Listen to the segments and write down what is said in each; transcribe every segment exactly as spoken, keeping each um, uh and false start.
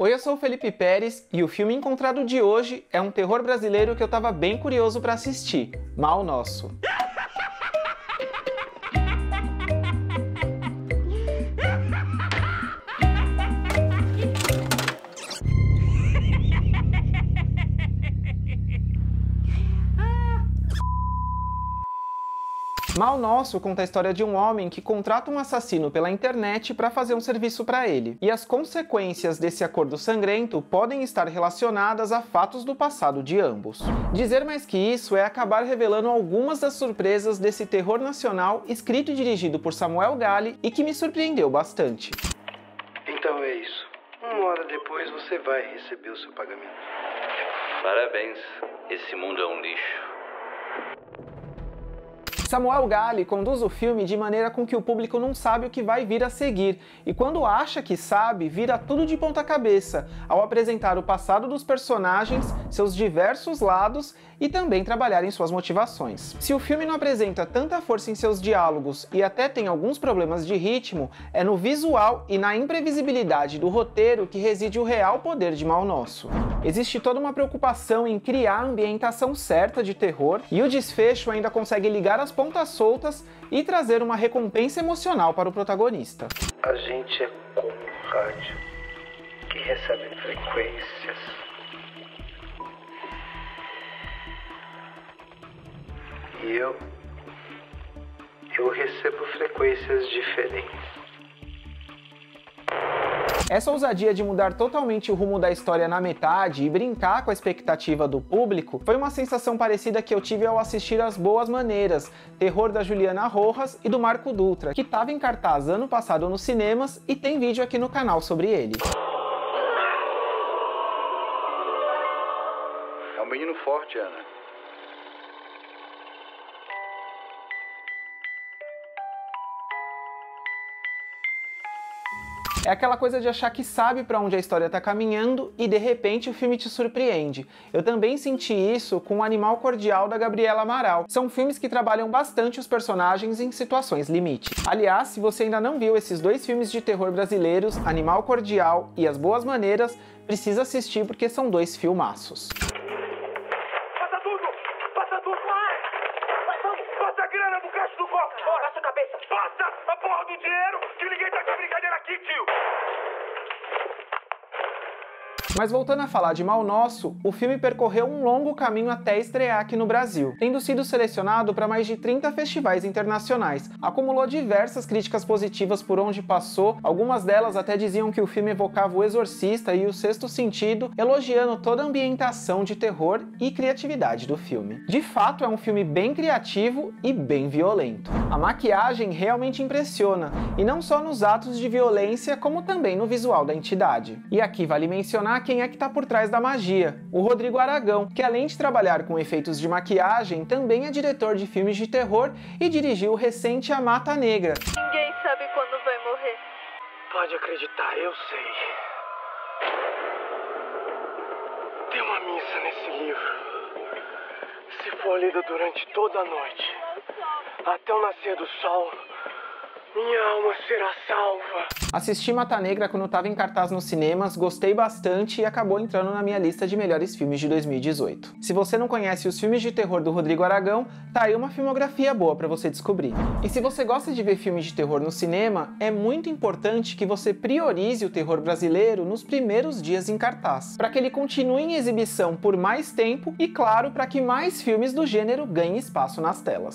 Oi, eu sou o Felipe Pérez e o filme encontrado de hoje é um terror brasileiro que eu tava bem curioso pra assistir, Mal Nosso. Mal Nosso conta a história de um homem que contrata um assassino pela internet para fazer um serviço para ele. E as consequências desse acordo sangrento podem estar relacionadas a fatos do passado de ambos. Dizer mais que isso é acabar revelando algumas das surpresas desse terror nacional escrito e dirigido por Samuel Galli e que me surpreendeu bastante. Então é isso. Uma hora depois você vai receber o seu pagamento. Parabéns. Esse mundo é um lixo. Samuel Galli conduz o filme de maneira com que o público não sabe o que vai vir a seguir, e quando acha que sabe, vira tudo de ponta cabeça, ao apresentar o passado dos personagens, seus diversos lados e também trabalhar em suas motivações. Se o filme não apresenta tanta força em seus diálogos e até tem alguns problemas de ritmo, é no visual e na imprevisibilidade do roteiro que reside o real poder de Mal Nosso. Existe toda uma preocupação em criar a ambientação certa de terror, e o desfecho ainda consegue ligar as pontas soltas e trazer uma recompensa emocional para o protagonista. A gente é como um rádio que recebe frequências. E eu, eu recebo frequências diferentes. Essa ousadia de mudar totalmente o rumo da história na metade e brincar com a expectativa do público foi uma sensação parecida que eu tive ao assistir As Boas Maneiras, terror da Juliana Rojas e do Marco Dutra, que estava em cartaz ano passado nos cinemas e tem vídeo aqui no canal sobre ele. É um menino forte, Ana. É aquela coisa de achar que sabe para onde a história tá caminhando e de repente o filme te surpreende. Eu também senti isso com O Animal Cordial, da Gabriela Amaral. São filmes que trabalham bastante os personagens em situações limite. Aliás, se você ainda não viu esses dois filmes de terror brasileiros, Animal Cordial e As Boas Maneiras, precisa assistir porque são dois filmaços. Passa tudo! Passa tudo! Passa a grana do caixa do copo! Fora a sua cabeça! Passa a porra do dinheiro! Que ninguém tá com brincadeira aqui, tio! Mas voltando a falar de Mal Nosso, o filme percorreu um longo caminho até estrear aqui no Brasil, tendo sido selecionado para mais de trinta festivais internacionais. Acumulou diversas críticas positivas por onde passou, algumas delas até diziam que o filme evocava O Exorcista e O Sexto Sentido, elogiando toda a ambientação de terror e criatividade do filme. De fato, é um filme bem criativo e bem violento. A maquiagem realmente impressiona, e não só nos atos de violência, como também no visual da entidade. E aqui vale mencionar quem é que tá por trás da magia, o Rodrigo Aragão, que além de trabalhar com efeitos de maquiagem, também é diretor de filmes de terror e dirigiu o recente A Mata Negra. Ninguém sabe quando vai morrer. Pode acreditar, eu sei. Tem uma missa nesse livro. Se for lida durante toda a noite, até o nascer do sol, minha alma será salva. Assisti Mata Negra quando estava em cartaz nos cinemas, gostei bastante e acabou entrando na minha lista de melhores filmes de dois mil e dezoito. Se você não conhece os filmes de terror do Rodrigo Aragão, tá aí uma filmografia boa para você descobrir. E se você gosta de ver filmes de terror no cinema, é muito importante que você priorize o terror brasileiro nos primeiros dias em cartaz, para que ele continue em exibição por mais tempo e, claro, para que mais filmes do gênero ganhem espaço nas telas.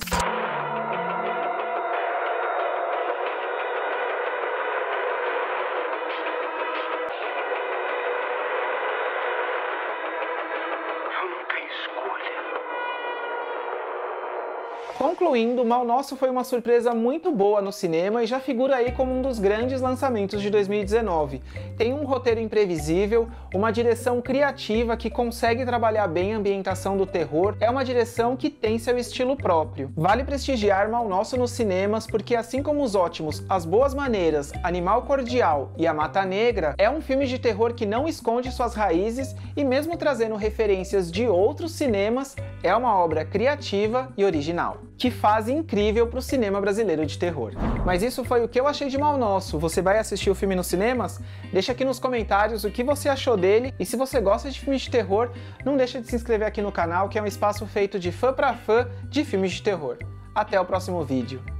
Concluindo, Mal Nosso foi uma surpresa muito boa no cinema e já figura aí como um dos grandes lançamentos de dois mil e dezenove. Tem um roteiro imprevisível, uma direção criativa que consegue trabalhar bem a ambientação do terror, é uma direção que tem seu estilo próprio. Vale prestigiar Mal Nosso nos cinemas porque, assim como os ótimos As Boas Maneiras, Animal Cordial e A Mata Negra, é um filme de terror que não esconde suas raízes e, mesmo trazendo referências de outros cinemas, é uma obra criativa e original. que fase incrível para o cinema brasileiro de terror. Mas isso foi o que eu achei de Mal Nosso. Você vai assistir o filme nos cinemas? Deixa aqui nos comentários o que você achou dele, e se você gosta de filmes de terror, não deixa de se inscrever aqui no canal, que é um espaço feito de fã para fã de filmes de terror. Até o próximo vídeo.